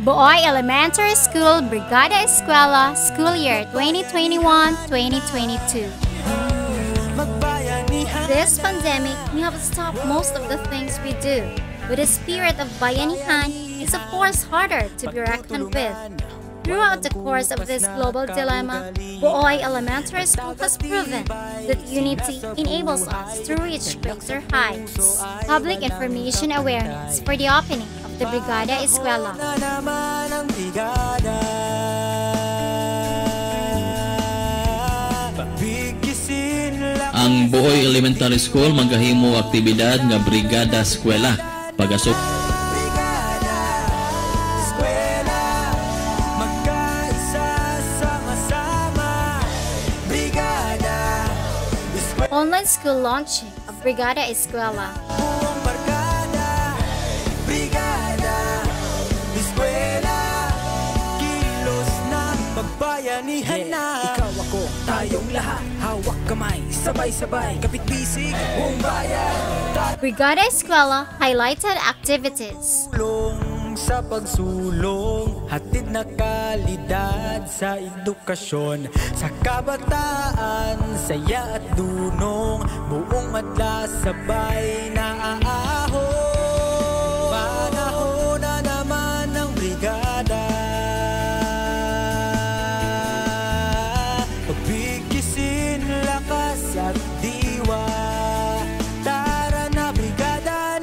Booy Elementary School, Brigada Eskwela, school year 2021-2022. This pandemic may have stopped most of the things we do, but the spirit of bayanihan is of course harder to be reckoned with. Throughout the course of this global dilemma, Booy Elementary School has proven that unity enables us to reach greater heights. Public information awareness for the opening of the Brigada Eskwela. Ang Booy Elementary School maghimo aktibidad nga Brigada Eskwela pagasok online school launching of Brigada Eskwela. Kilos ng pagbayanihan na ikaw ako, tayong lahat, hawak kamay, sabay-sabay, kapitbisig, buong bayan. Brigada Eskwela highlighted activities. Sa pagsulong, hatid na kalidad sa edukasyon, sa kabataan, saya at dunong, buong madla sabay na aahon. Panahon na naman ng brigada, pagbigisin lakas at diwa. Tara na brigada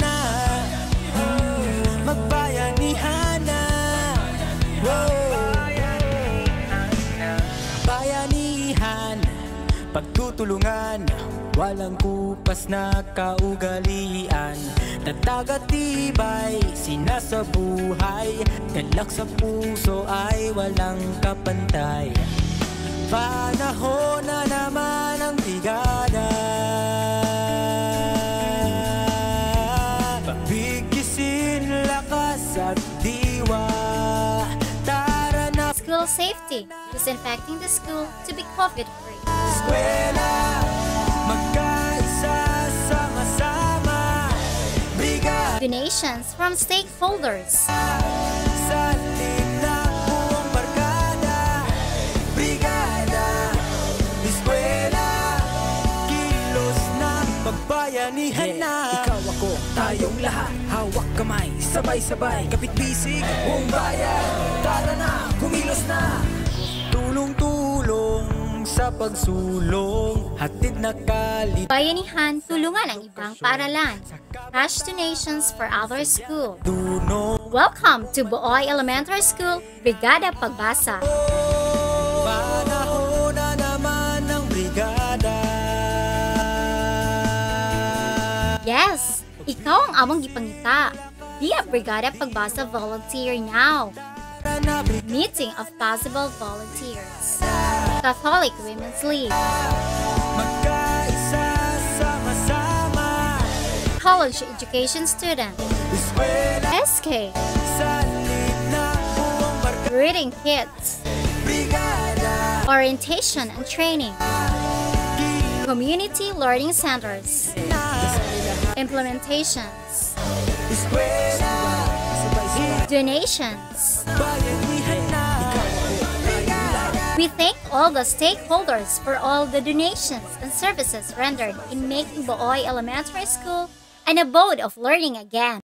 na, magbayanihan na, magbayanihan na, bayanihan, pagtutulungan, walang kupas na kaugalian, tatag-tibay, sinasabuhay, galak sa puso ay walang kapantay. Panahon na naman ang brigada, pagigisin lakas at diwa. Tara na. School safety, disinfecting the school to be COVID-free. Eskwela, magkaisa, sama-sama, brigada. Donations from stakeholders. Bayanihan na, ikaw ako, tayong lahat, hawak kamay, sabay-sabay, kapitbisig, buong bayan. Tara na, kumilos na, tulong-tulong sa pagsulong, hatid na kalit. Bayanihan, tulungan ang ibang paralan. Cash donations for our school. Welcome to Booy Elementary School, Brigada Pagbasa. Panahon na naman ng brigada. Yes, ikaw ang among gipangita. Be a Brigada Pagbasa volunteer now. Meeting of possible volunteers. Catholic Women's League. College Education Student. SK. Reading Kids. Orientation and Training. Community Learning Centers. Implementations. Donations. We thank all the stakeholders for all the donations and services rendered in making Booy Elementary School an abode of learning again.